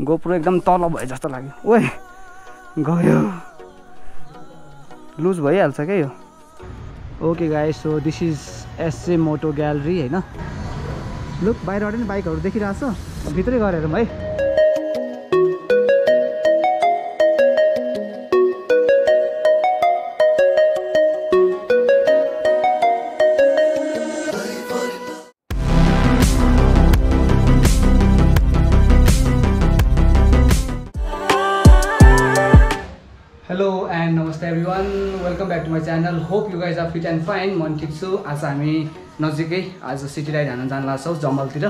GoPro एकदम तल भए जस्तो लाग्यो। ओ गयो लुज भइहाल्छ क्या यो। Okay guys, so this is SJ मोटो ग्यालरी हैन। लुक बाहिरबाट नि बाइकहरु देखिराछ, भित्रै गएर हेरौं है। Back to my channel. Hope you guys are fit and fine. म ठिक छु। आज हामी नजिकै आज सिटी राइड हान्न जान लाग्छौं जम्मलतिर,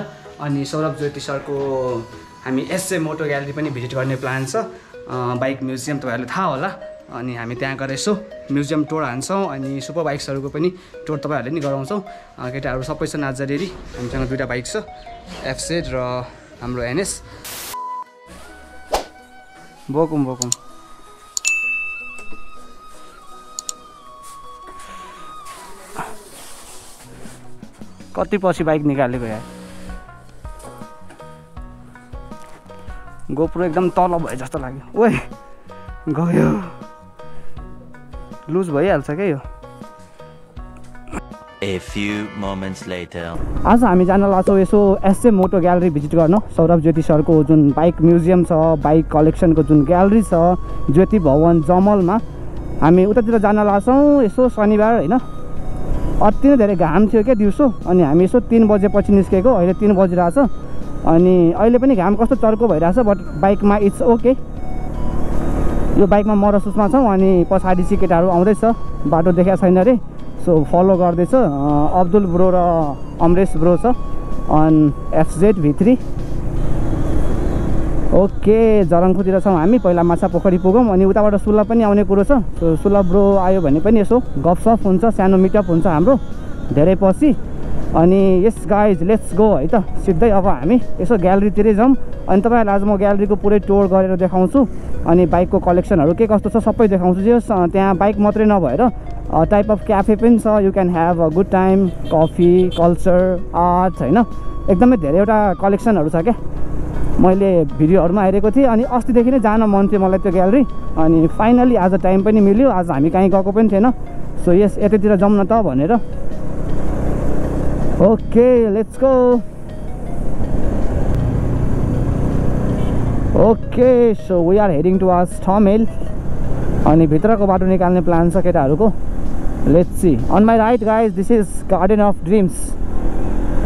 अनि सौरभ ज्योति सरको हामी एसजे मोटो ग्यालरी पनि भिजिट गर्ने प्लान छ। बाइक म्युजियम तपाईहरुले थाहा होला, अनि हामी त्यहाँ गएर यसो म्युजियम टोर हान्छौं अनि सुपर बाइक्सहरुको पनि टोर तपाईहरुले नि गराउँछौं। केटाहरु सबै छ नाजरेरी, हामीसँग दुईटा बाइक छ, एफसेड र हाम्रो एनएस। बोकुम बोकुम कति पछि बाइक निकालेको यार। गोप्रो एकदम तल भए जस्तो लाग्यो। ओ गयो लुज भइहाल्छ क्या यो। A few moments later. आज हामी जान लाग्छौँ यसो एसजे मोटो ग्यालरी भिजिट गर्न। सौरभ ज्योति सरको जुन बाइक म्युजियम छ, बाइक कलेक्सनको जुन ग्यालरी छ ज्योति भवन जमलमा, हामी उतातिर जान लाग्छौँ यसो शनिबार हैन। अति नै धेरै घाम थियो क्या दिउँसो, अनि हामी यसो 3 बजेपछि निस्केको, अहिले 3 बजिरहेछ अनि अहिले पनि घाम कस्तो चर्को भइरहेछ, बट बाइकमा इट्स ओके। यो बाइकमा म र सुषमा छौँ, अनि पछाडि चाहिँ केटाहरू आउँदैछ, बाटो देखाएको छैन अरे, सो फलो गर्दैछ। अब्दुल ब्रो र अमरेश ब्रो छ अन एफजेड V3। ओके जरङपुतिर छौँ हामी, पहिला माछा पोखरी पुगौँ, अनि उताबाट सुलभ पनि आउने कुरो छ। सुलभ ब्रो आयो भने पनि यसो गफसफ हुन्छ, सानो मिटअप हुन्छ हाम्रो धेरै पछि। अनि यस गाइज लेट्स गो है त सिधै। अब हामी यसो ग्यालरीतिरै जाउँ, अनि तपाईँहरूलाई आज म ग्यालरीको पुरै टोर गरेर देखाउँछु, अनि बाइकको कलेक्सनहरू के कस्तो छ सबै देखाउँछु। जे त्यहाँ बाइक मात्रै नभएर टाइप अफ क्याफे पनि छ, you can have a good time, coffee, culture, art होइन, एकदमै धेरैवटा कलेक्सनहरू छ क्या। मैले भिडियोहरुमा हेरेको थिएँ, अनि अस्तिदेखि नै जान मन थियो मलाई त्यो ग्यालरी, अनि फाइनली आज टाइम पनि मिल्यो। आज हामी कहीँ गएको पनि थिएन, सो यस यतैतिर जाउँ न त भनेर। Okay let's go. Okay so we are heading to our Thamel, अनि भित्रको बाटो निकाल्ने प्लान छ केटाहरुको। Let's see. On my right guys this is garden of dreams,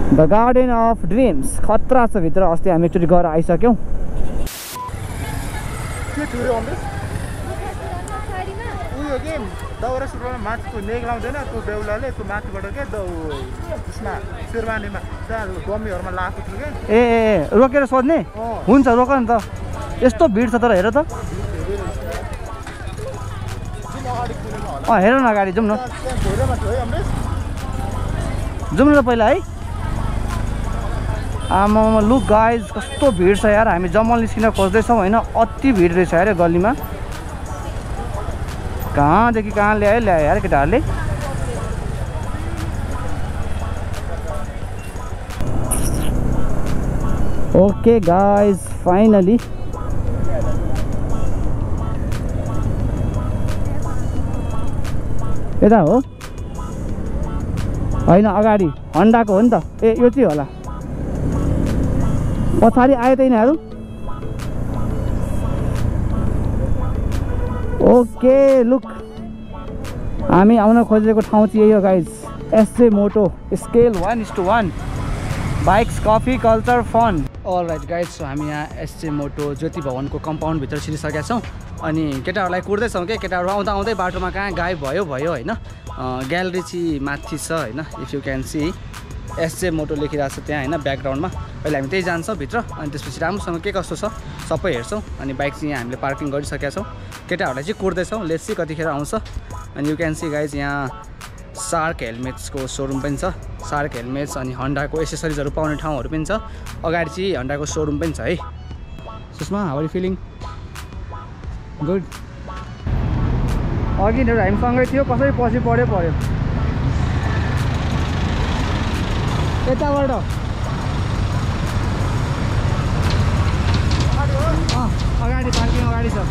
the garden of dreams. खतरा छ भित्र, अस्ति हामी एकचोटि गएर आइसक्यौँ। ए रोकेर सोध्ने हुन्छ, रोक नि त, यस्तो भिड छ तर हेर त। हेर न गाडी, जाउँ न जाउँ न पहिला है। आमामा लुक गाइज कस्तो भिड छ यार। हामी जम्मल निस्किन खोज्दैछौँ होइन, अति भिड रहेछ यार गल्लीमा। कहाँदेखि कहाँ ल्यायो ल्यायो यार केटाहरूले। ओके गाइज फाइनली यता हो होइन, अगाडि हन्डाको हो नि त। ए यो चाहिँ होला, पछाडि आयो त यिनीहरू। ओके लुक, हामी आउन खोजेको ठाउँ चाहिँ यही हो guys, SJ moto scale 1:1 bikes, coffee, culture, fun. Alright guys, so हामी यहाँ एसजे मोटो ज्योति भवनको कम्पाउन्डभित्र छिरिसकेका छौँ, अनि केटाहरूलाई कुर्दैछौँ क्या। केटाहरू आउँदा आउँदै बाटोमा कहाँ गायब भयो भयो होइन। ग्यालरी चाहिँ माथि छ होइन, if you can see SJ moto लेखिरहेको छ त्यहाँ होइन ब्याकग्राउन्डमा। अहिले हामी त्यही जान्छौँ भित्र, अनि त्यसपछि राम्रोसँग के कस्तो छ सबै हेर्छौँ। अनि बाइक चाहिँ यहाँ हामीले पार्किङ गरिसकेका छौँ, केटाहरूलाई चाहिँ कुर्दैछौँ लेट्स चाहिँ कतिखेर आउँछ। अनि यु क्यान सी गाइज यहाँ सार्क हेलमेट्सको सोरुम पनि छ, सार्क हेलमेट्स, अनि हन्डाको एसेसरिजहरू पाउने ठाउँहरू पनि छ। अगाडि चाहिँ हन्डाको सोरुम पनि छ है। Sushma how are you feeling? Good. अघि नै हामीसँगै थियो, कसरी पछि पऱ्यो पऱ्यो। यताबाट It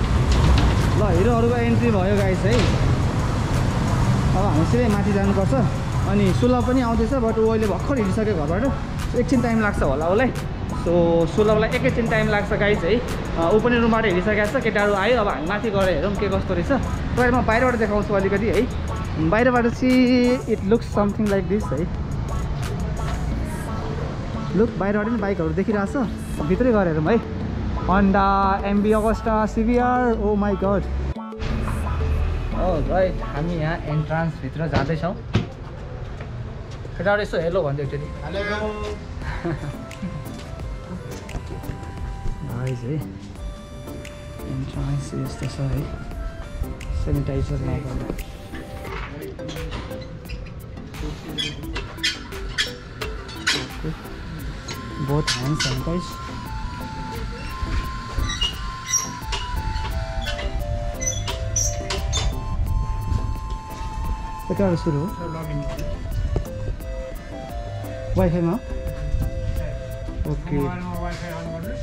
looks something like this. Look, by riding bike or dekirasa, bhitre garera bhai. Honda MV Agusta CBR. Oh my god. Oh right, hami yaha entrance bhitra jadai chhau. Keta yeso hello bhandyo ekchali. Hello. Nice. Entrance is the side. Sanitizer na garda. Both hands sanitize. What are you doing? Wi-Fi now? Okay. Wi-Fi on orders.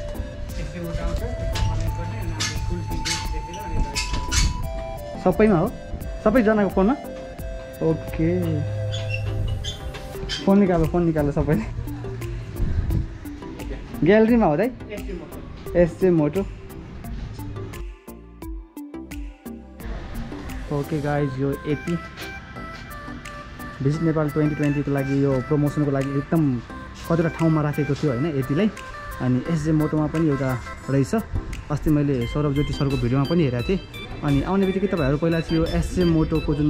Okay. Phone gallery ma ho dai SJ Moto. Okay guys, yo AP Visit Nepal 2020 ko lagi yo promotion ko lagi ekdam कतिवटा ठाउँमा राखेको थियो हैन AP लाई अनि SJ Moto मा पनि एउटा रहेछ. अस्ति मैले सौरभ ज्योति सरको भिडियोमा पनि हेरेको थिए अनि आउने बित्तिकै तपाईहरु पहिला चाहिँ यो SJ Moto को जुन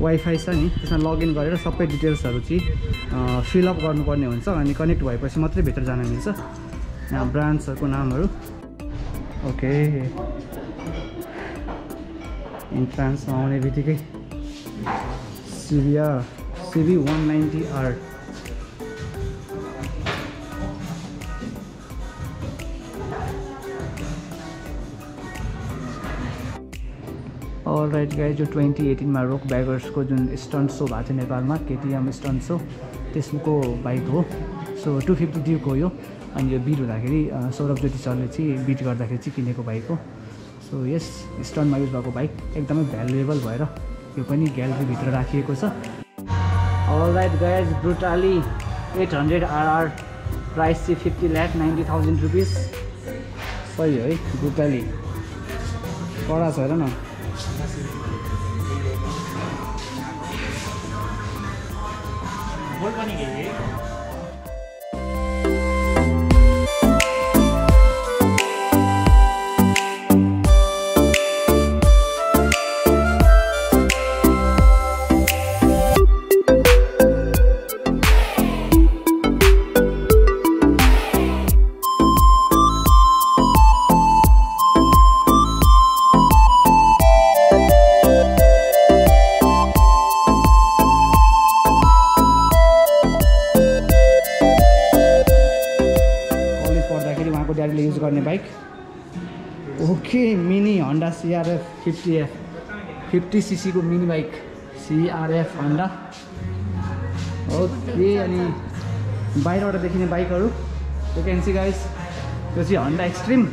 वाइफाई छ नि त्यसमा लगइन गरेर सबै डिटेल्सहरु चाहिँ फिल अप गर्नुपर्ने हुन्छ अनि कनेक्ट भएपछि मात्रै भित्र जान मिल्छ. यहाँ ब्रान्चहरुको नामहरु. ओके इन्ट्रान्स आउने बित्तिकै CBR CB 190 RR. Alright guys, जो 2018 मा रोक बैगर्स को जुन स्टन्ट शो भएको थियो नेपालमा केटीएम स्टन्ट शो त्यसको बाइक हो. सो 250 ड्युक हो यो अनि यो बीट हुँदाखेरि सौरभ ज्योति सरले चाहिँ बीट गर्दाखेरि चाहिँ किनेको बाइक हो. सो यस स्टन्टमा युज भएको बाइक एकदमै भ्यालुएबल भएर यो पनि ग्यालरी भित्र राखिएको छ. Alright guys, Brutale 800 RR price चाहिँ 50,90,000 रुपीस. सही है ब्रुटाली कडा छ हेर न. Okay, mini Honda CRF 50F 50cc को mini bike CRF Honda. Okay, अनि बाहिरबाट देखिने बाइकहरु you can see guys, यो चाहिँ Honda Extreme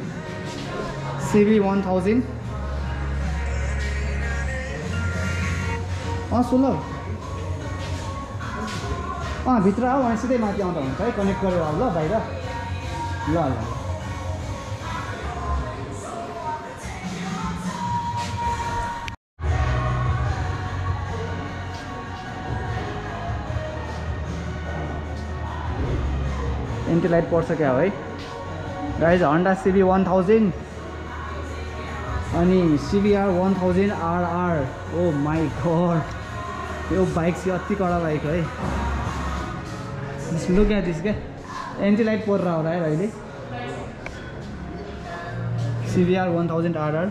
CB 1000. सुलो भित्र आऊ अनि सिधै माथि आउँदा हुन्छ है. कनेक्ट गरेर आऊ ल बाहिर ल. Anti light ports क्या भाई? Guys, Honda CB 1000 अनि CBR 1000 RR. Oh my god, यो बाइक चाहिँ अति कडा बाइक है. Just look at this guy. Anti light port रहा हो रहा है भाईले. CBR 1000 RR.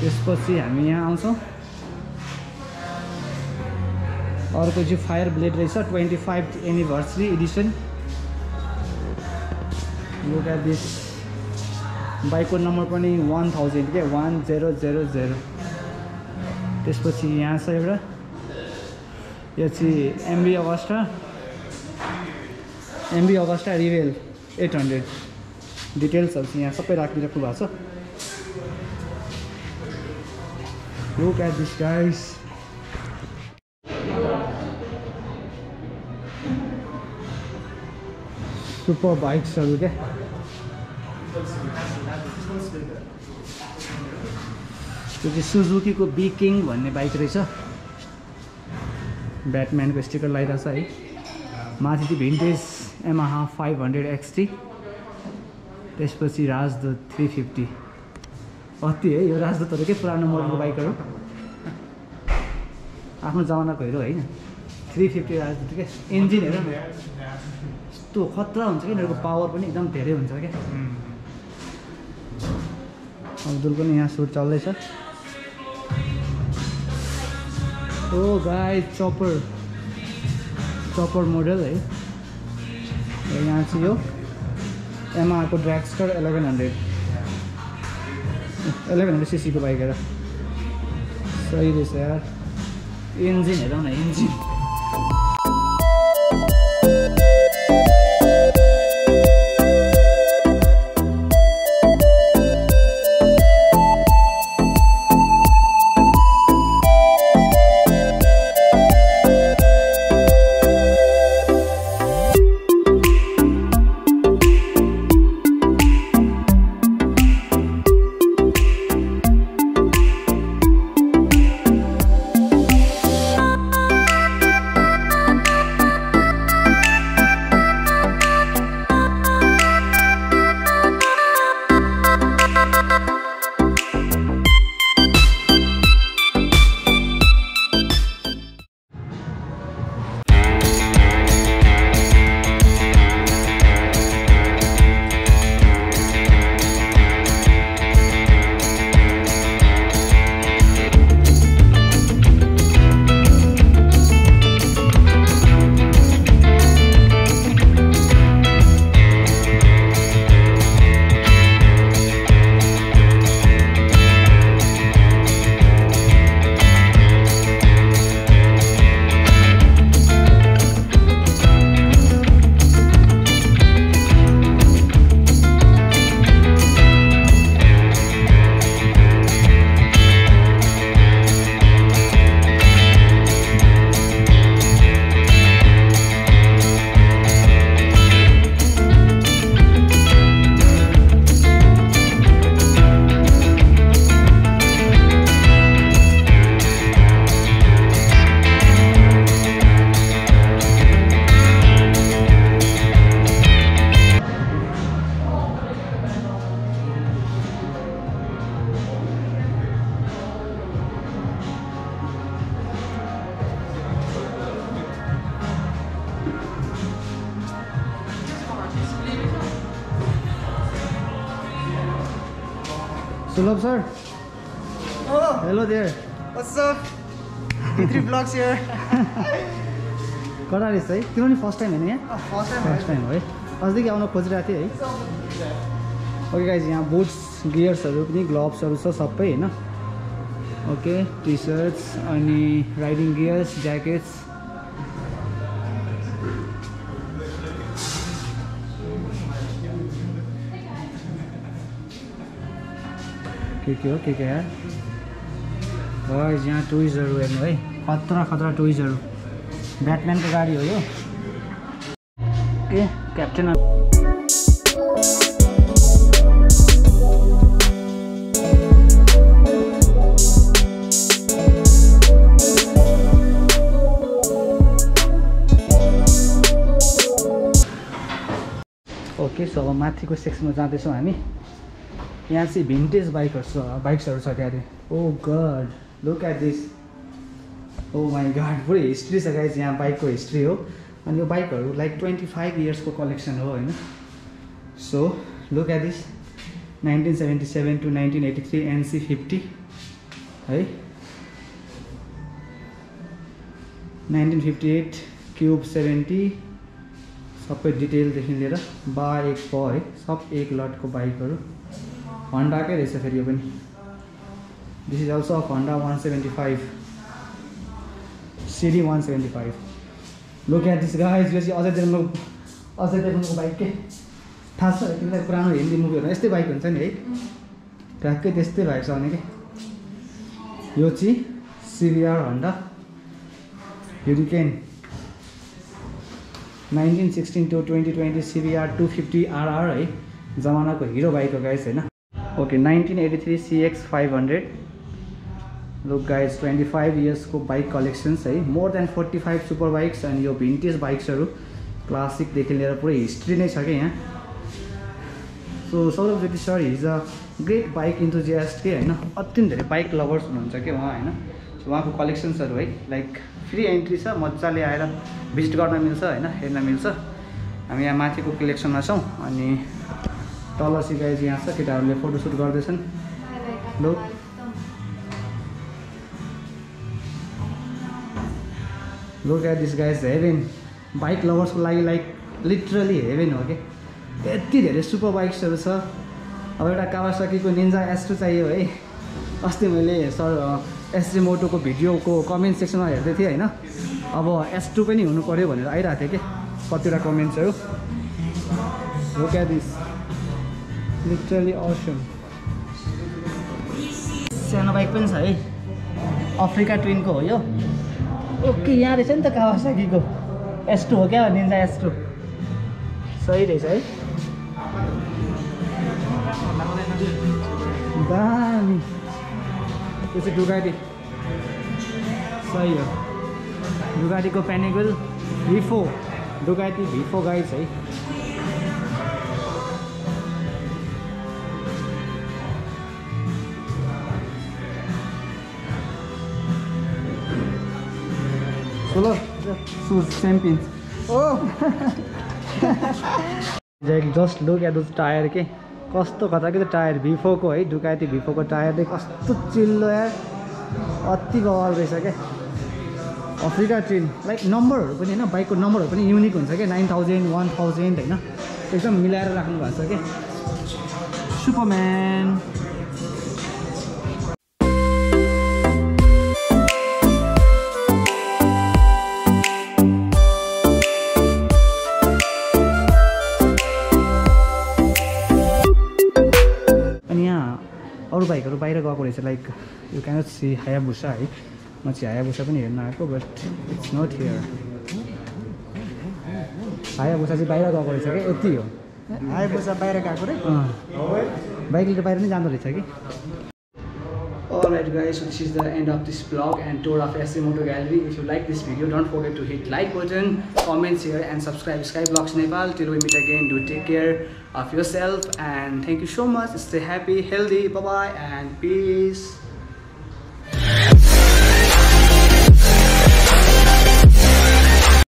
त्यसपछि हामी यहाँ आउँछौं. अर्को चाहिँ फायर ब्लेड रहेछ 25th anniversary edition. Look at this. बाइकको नम्बर पनि 1000 के 1000. त्यसपछि यहाँ छ एउटा यो चाहिँ MV Agusta रिभेल 800. डिटेल्स यहाँ सब राखिदिएको भएको छ। Look at this guys, super bikes are okay. This is Suzuki ko B King भन्ने bike रहेछ, Batman को sticker लगाइराछ है। माथि vintage Yamaha 500 XT, त्यसपछि Rajdoot 350 अति है। यो राजदूतहरुकै पुरानो मोडलको बाइकहरु आफ्नो जमानाको हेरो हैन। 350 राजदूत के इन्जिन हेर यस्तो खतरा हुन्छ कि यिनीहरुको पावर पनि एकदम धेरै हुन्छ के। अब्दुल पनि यहाँ सुट चल्दै छ। Oh guys chopper chopper model है। यहाँ चाहिँ यो Yamaha को ड्रैगस्टर 1100 सीसी को बाइक है। सही रहेछ यार, इंजिन हेरौँ न engine. Hello, sir. Oh, hello there. What's up? D3 Vlogs here. What are you saying? You first time in here? First time, right? First day, I was going to Kochi. Okay, guys, here boots, gears, gloves, all pay, na? Okay, t-shirts, any riding gears, jackets. के यार guys यहाँ टुइजहरु हेर्नु है, खतरा खतरा टुइजहरु। Batman को गाडी हो यो। ए क्याप्टेन ओके। सो अब माथिको सेक्सनमा जाँदै छौं हामी। यहाँ चाहिँ भिन्टेज बाइक्सहरु छ गाडी। Oh god look at this, oh my god पुरै हिस्ट्री छ गाइस। यहाँ बाइकको हिस्ट्री हो अनि यो बाइकहरु लाइक 25 इयर्स को कलेक्सन हो हैन। So look at this 1977 to 1983 NC50 है, 1958 Cube 70 सबै डिटेल देखि लिएर बा एक प है सब एक लट को बाइकहरु। Honda के रहेछ फेरि यो पनि। This is also of Honda 175 CD 175। Look at this guys, यो चाहिँ अझै देख्नु अझै देख्नुको बाइक के। थाहा छ किन पुरानो हिन्दी मुभीहरु यस्तै बाइक हुन्छ नि है ट्र्याककै त्यस्तै भएको छ अनि के यो चाहिँ CBR Honda Hurricane 1916 to 2020 CBR 250 RR है जमानाको हिरो बाइक हो गाइस हैन okay 1983 CX 500 Look guys 25 years को bike collections है more than 45 super bikes and यो vintage bikes हरु classic देखि लिएर पुरै हिस्ट्री नै छ के यहाँ So Saurabh Jyoti sir is a great bike enthusiast के हैन अत्यन्त धेरै bike lovers हुनुहुन्छ के उहाँ हैन सो उहाँको collections हरु है like free entry छ मज्जाले आएर visit गर्न मिल्छ हैन हेर्न मिल्छ हामी यहाँ माथिको collection मा छौं अनि तल चाहिँ गाइस यहाँ छ केटाहरुले फोटो शूट गर्दै छन् लो Look at this guys, heaven. Bike lovers like literally heaven, okay? यति धेरै सुपर बाइक्सहरु छ अब एउटा कावासाकीको निन्जा S2 चाहियो है अस्ति मैले सर SJ मोटो को भिडियोको कमेन्ट सेक्सनमा हेर्दै थिए हैन अब S2 पनि हुनु पर्यो भनेर आइराथे के कतिवटा कमेन्ट्सहरु Look at this. Literally awesome. सानो बाइक पनि छ है अफ्रिका ट्विन को हो यो ओके यहाँ रहेछ नि त कावासाकीको S2 हो क्या निन्जा S2 सही रहेछ है दामी यो चाहिँ डुगाटी सही हो डुगाटीको Panigale V4 Ducati V4 guys है Hello, shoes, champions. Oh! Just look at those tire. Okay, costo khata ke tire V4 ko hai Ducati V4 ko tire de costo chillo yaar. Atti gawal rahecha ke. Africa Twin like number pani haina bike ko number pani unique huncha ke 9000 1000 haina. Ekdam milaera rakhnu bhayeko ke. Superman बाइकहरु बाहिर गएको रहेछ like you can not see Hayabusa है म चाहिँ Hayabusa पनि हेर्न आएको but it's not here Hayabusa चाहिँ बाहिर गएको रहेछ के यति हो हायाबुसा बाहिर गएको रे बाइकले बाहिर नि जान्दो रहेछ कि Alright guys, so this is the end of this vlog and tour of SJ Moto Gallery. If you like this video, don't forget to hit like button, comment, share and subscribe. Sky Vlogs Nepal. Till we meet again, do take care of yourself and thank you so much. Stay happy, healthy. Bye bye and peace.